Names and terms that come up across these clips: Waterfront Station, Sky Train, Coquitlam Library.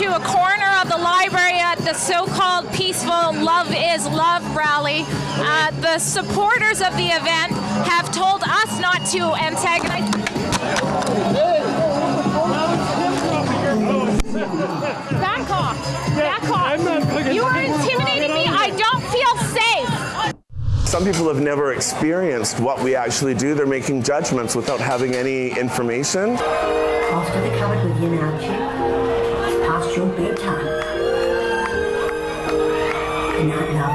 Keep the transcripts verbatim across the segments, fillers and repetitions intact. into a corner of the library at the so-called peaceful Love is Love rally. Uh, the supporters of the event have told us not to antagonize. Back off. Back off. You are intimidating me. I don't feel safe. Some people have never experienced what we actually do. They're making judgments without having any information. After the cupboard with you now, it's past your bedtime. Good night, love.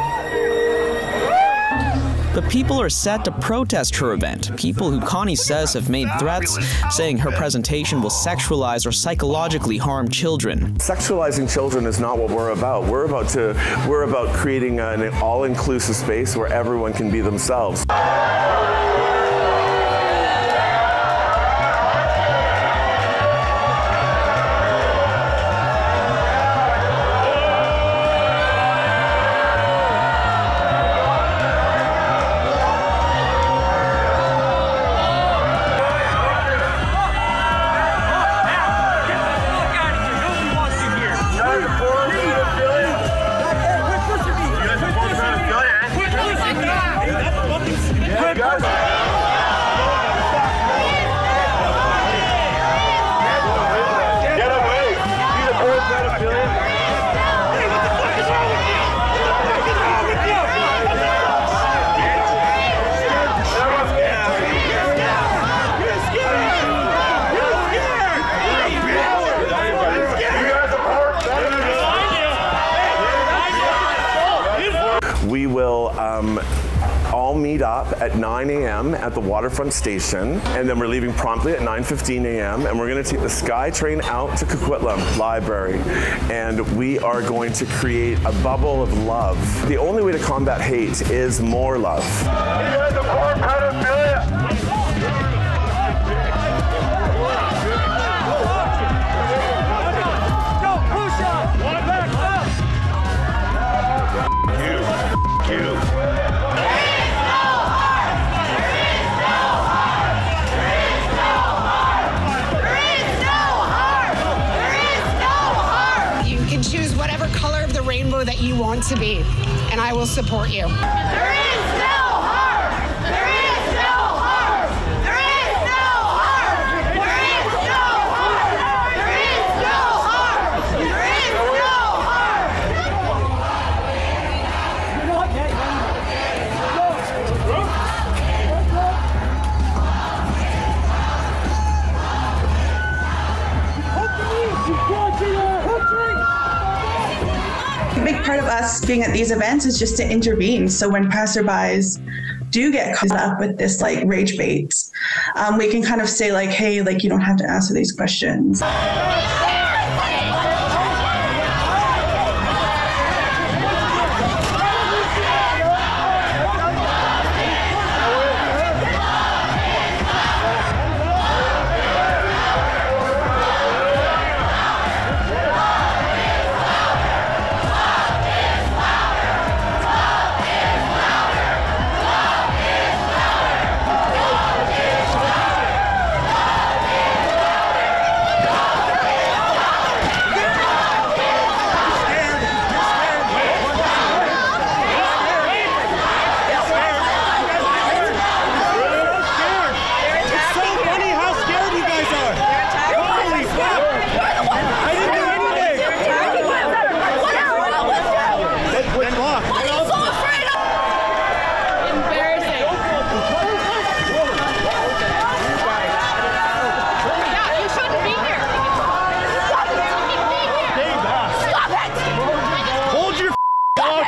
The people are set to protest her event. People who Connie says have made threats, saying her presentation will sexualize or psychologically harm children. Sexualizing children is not what we're about. We're about to, we're about creating an all-inclusive space where everyone can be themselves. We will um, all meet up at nine A M at the Waterfront Station, and then we're leaving promptly at nine fifteen A M and we're going to take the Sky Train out to Coquitlam Library, and we are going to create a bubble of love. The only way to combat hate is more love. That you want to be, and I will support you. There is no harm! There is no harm! There is no harm! There is no harm! There is no harm! There is no harm! There is no harm! A big part of us being at these events is just to intervene. So when passerbys do get caught up with this like rage bait, um, we can kind of say like, hey, like you don't have to answer these questions.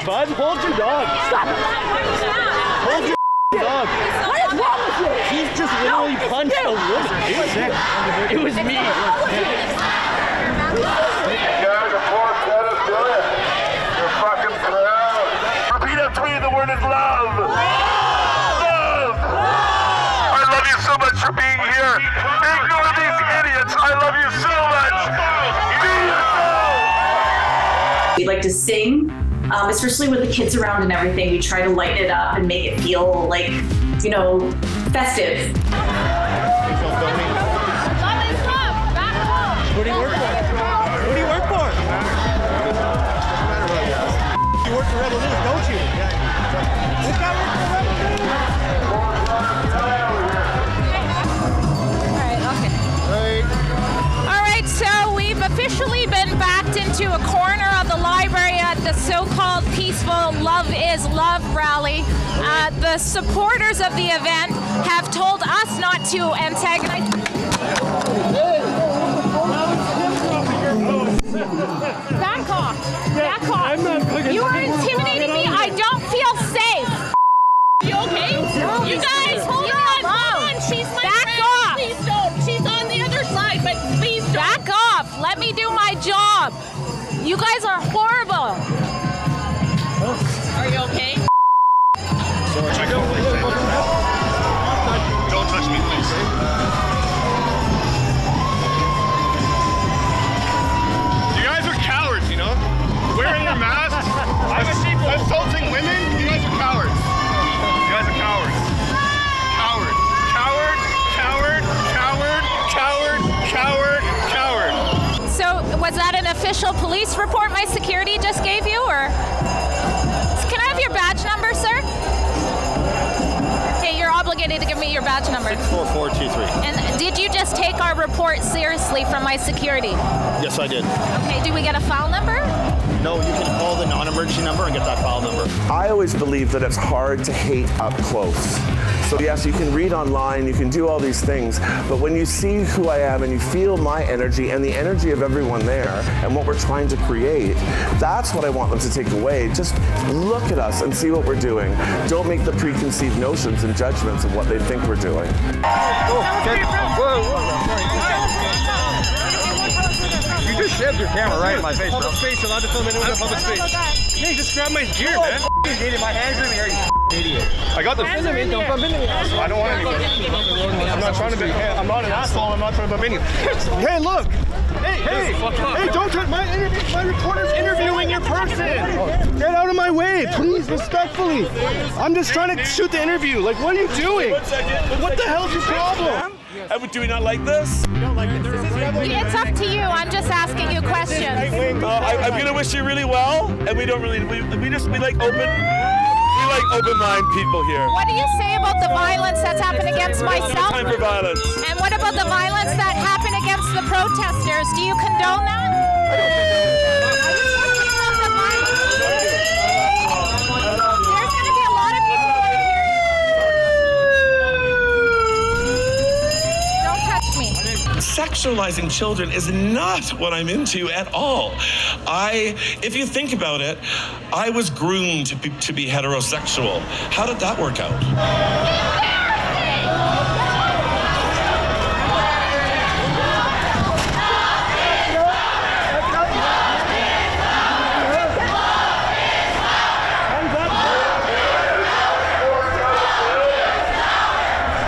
Bud, hold your dog. Stop it. Hold your dog. What is wrong with you? He's just literally no, punched you. a woman. It was, it. It was me. You guys are poor setup, do it. You're fucking proud. Repeat after me, the word is love. Love. Love. I love you so much for being here. Ignore these idiots. I love you so much. Be yourself. We'd like to sing. Um, especially with the kids around and everything, we try to lighten it up and make it feel like, you know, festive. Love is love. Back home. Who do you work for? Who do you work for? to a corner of the library at the so-called peaceful Love is Love rally. Uh, the supporters of the event have told us not to antagonize. Back off. Back off. You are intimidating me. I don't feel safe. Are you okay? You guys, hold on. Hold on. She's my friend. Back off. Please don't. She's on the other side, but please don't. Back off. Let me do my job. You guys are horrible. Are you okay? Sorry. Don't touch me, please. Wearing your masks, assaulting women, you guys are cowards. You guys are cowards. Coward. Coward, coward, coward, coward, coward, coward. So was that an official police report my security just gave you, or? Can I have your badge number, sir? Okay, you're obligated to give me your badge number. six four four two three. And did you just take our report seriously from my security? Yes, I did. Okay, do we get a file number? No, you can call the non-emergency number and get that file number. I always believe that it's hard to hate up close. So yes, you can read online, you can do all these things, but when you see who I am and you feel my energy and the energy of everyone there and what we're trying to create, that's what I want them to take away. Just look at us and see what we're doing. Don't make the preconceived notions and judgments of what they think we're doing. Oh, okay. Whoa, whoa. You just shoved your camera right in my face, bro. Public space, allowed to film anyone in public space. Hey, just grab my gear, man. You idiot, my hands are in the air, you idiot. I got the hands in the air. Don't bump into me. I don't want anyone. I'm not trying to be, I'm not an asshole, I'm not trying to bump into you. Hey, look. Hey, hey, hey, don't turn, my, my reporter's interviewing your person. Get out of my way, please, respectfully. I'm just trying to shoot the interview. Like, what are you doing? What the hell's your problem? Do we not like this? We don't like this. This is revolutionary. It's up to you. I'm just asking you questions. Uh, I, I'm gonna wish you really well, and we don't really. We, we just we like open. We like open-minded people here. What do you say about the violence that's happened against myself? No time for violence. And what about the violence that happened against the protesters? Do you condone that? I don't condone that. There's gonna be a lot of people. Sexualizing children is not what I'm into at all. I, if you think about it, I was groomed to be, to be heterosexual. How did that work out?